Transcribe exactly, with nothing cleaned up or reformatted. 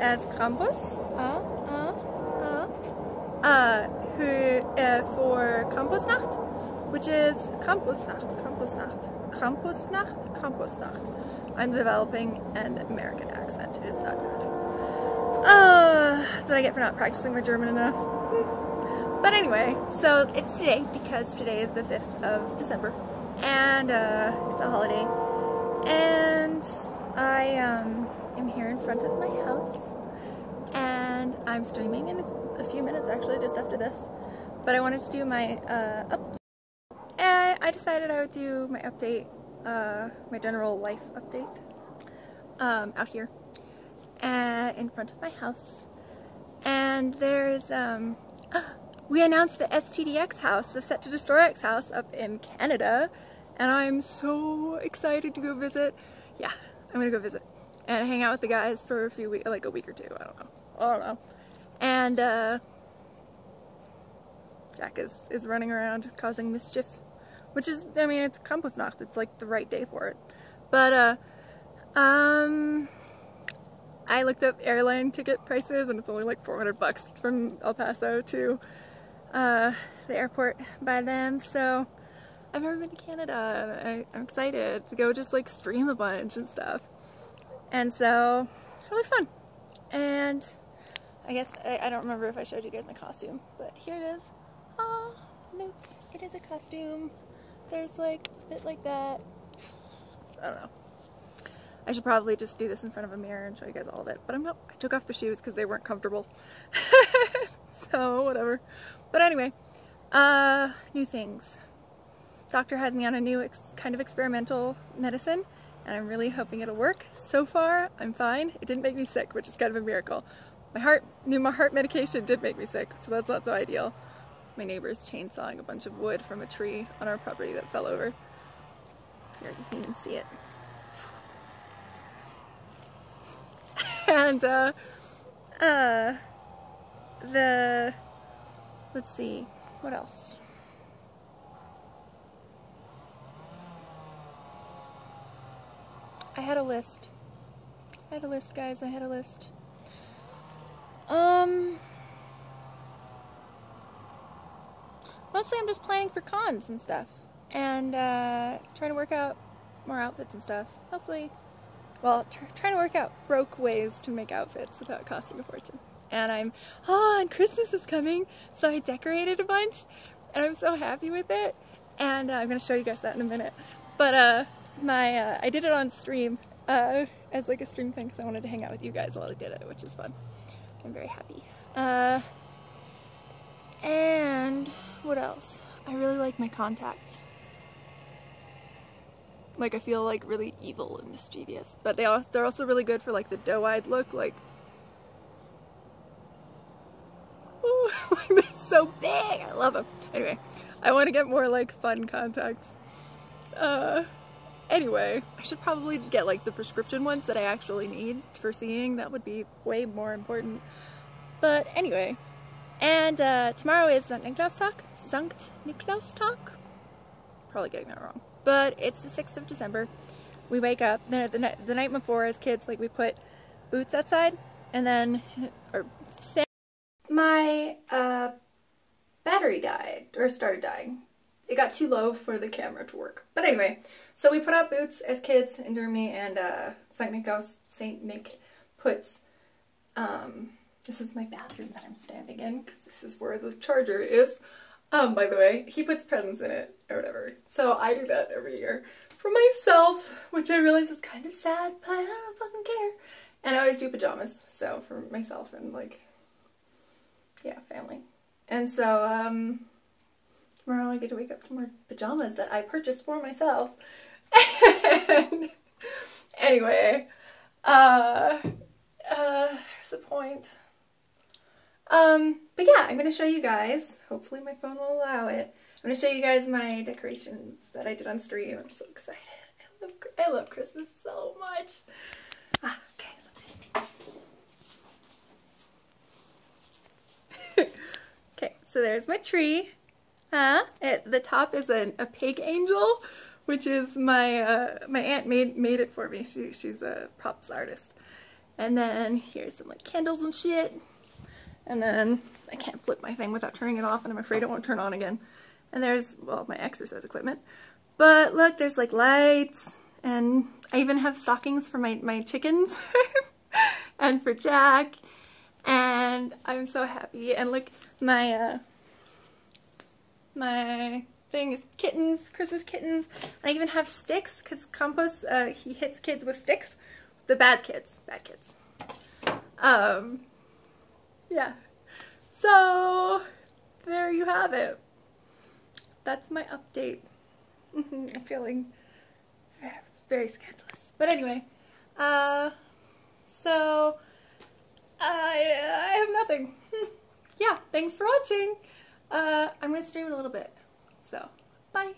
as Krampus, uh, uh, uh, uh, who, uh, for Krampusnacht, which is Krampusnacht, Krampusnacht, Krampusnacht, Krampusnacht. I'm developing an American accent, it is not good. Uh, that's what I get for not practicing my German enough. But anyway, so it's today because today is the fifth of December and uh, it's a holiday. And I um, am here in front of my house and I'm streaming in a few minutes actually, just after this. But I wanted to do my uh, update. And I decided I would do my update, uh, my general life update um, out here uh, in front of my house. And there's, um, we announced the S T D X house, the Set to Destroy X house up in Canada. And I'm so excited to go visit. Yeah, I'm gonna go visit and hang out with the guys for a few weeks, like a week or two. I don't know. I don't know. And uh, Jack is is running around causing mischief, which is, I mean, it's Krampusnacht. It's like the right day for it. But uh, um, I looked up airline ticket prices, and it's only like four hundred bucks from El Paso to uh, the airport by them. So. I've never been to Canada, and I, I'm excited to go just like stream a bunch and stuff, and so really fun. And I guess I, I don't remember if I showed you guys my costume, but here it is. Oh, look, it is a costume. There's like a bit like that. I don't know. I should probably just do this in front of a mirror and show you guys all of it, but I'm not. I took off the shoes because they weren't comfortable, so whatever. But anyway, uh, new things. Doctor has me on a new ex kind of experimental medicine, and I'm really hoping it'll work. So far, I'm fine. It didn't make me sick, which is kind of a miracle. My heart, my heart medication did make me sick, so that's not so ideal. My neighbor's chainsawing a bunch of wood from a tree on our property that fell over. Here, you can even see it. And, uh, uh, the, let's see, what else? I had a list. I had a list, guys. I had a list. Um, mostly I'm just planning for cons and stuff, and uh, trying to work out more outfits and stuff. Mostly, well, tr trying to work out broke ways to make outfits without costing a fortune. And I'm, oh, and Christmas is coming, so I decorated a bunch, and I'm so happy with it. And uh, I'm gonna show you guys that in a minute. But uh. My, uh, I did it on stream uh, as like a stream thing because I wanted to hang out with you guys while I did it, which is fun. I'm very happy. Uh, and what else? I really like my contacts. Like I feel like really evil and mischievous, but they also, they're also really good for like the doe-eyed look. Like, ooh, they're so big. I love them. Anyway, I want to get more like fun contacts. Uh. Anyway, I should probably get like the prescription ones that I actually need for seeing. That would be way more important. But anyway, and uh, tomorrow is Sankt Niklaus talk. Sankt Niklaus talk. Probably getting that wrong. But it's the sixth of December. We wake up the, the, the night before as kids. Like we put boots outside, and then or my uh, battery died or started dying. It got too low for the camera to work. But anyway, so we put out boots as kids in Germany, and uh, Sankt Niklaus, Saint Nick, puts, um, this is my bathroom that I'm standing in, because this is where the charger is, um, by the way, he puts presents in it, or whatever. So I do that every year for myself, which I realize is kind of sad, but I don't fucking care. And I always do pajamas, so for myself and, like, yeah, family. And so, um... tomorrow I get to wake up to more pajamas that I purchased for myself. And anyway, uh, uh, here's the point. Um, but yeah, I'm going to show you guys, hopefully my phone will allow it, I'm going to show you guys my decorations that I did on stream. I'm so excited. I love, I love Christmas so much. Ah, okay, let's see. Okay, so there's my tree. Huh? At the top is an, a pig angel, which is my uh, my aunt made made it for me. She she's a props artist, And then here's some like candles and shit. And then I can't flip my thing without turning it off, and I'm afraid it won't turn on again. And there's, well, my exercise equipment. But look, there's like lights, and I even have stockings for my, my chickens and for Jack. And I'm so happy. And look, my, uh, my thing is kittens, Christmas kittens. And I even have sticks, because Compost, uh, he hits kids with sticks. The bad kids, bad kids. Um, yeah. So, there you have it. That's my update. I'm feeling very scandalous. But anyway, uh, so, I, I have nothing. Yeah, thanks for watching. Uh, I'm going to stream in a little bit. So, bye.